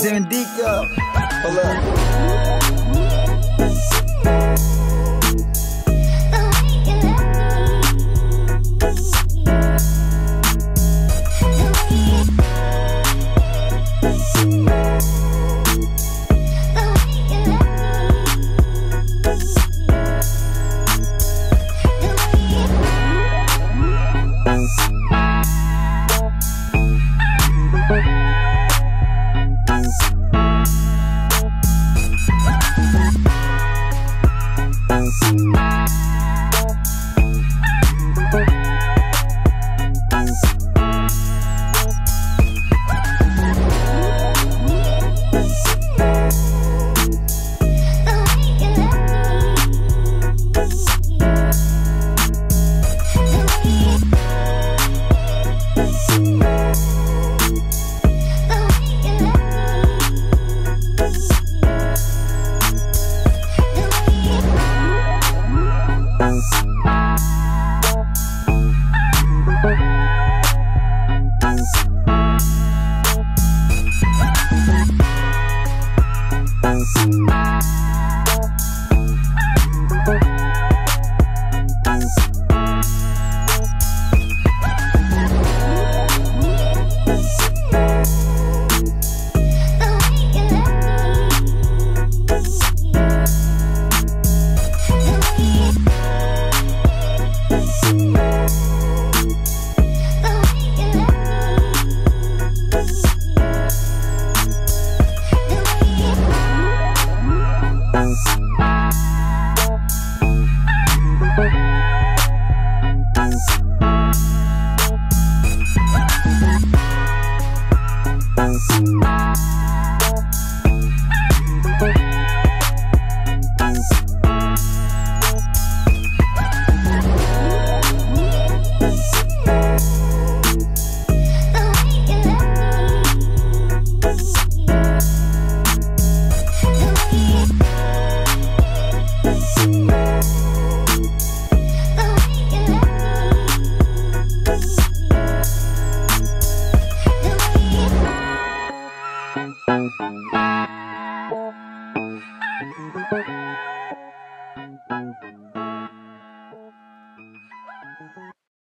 Sandico, hold up.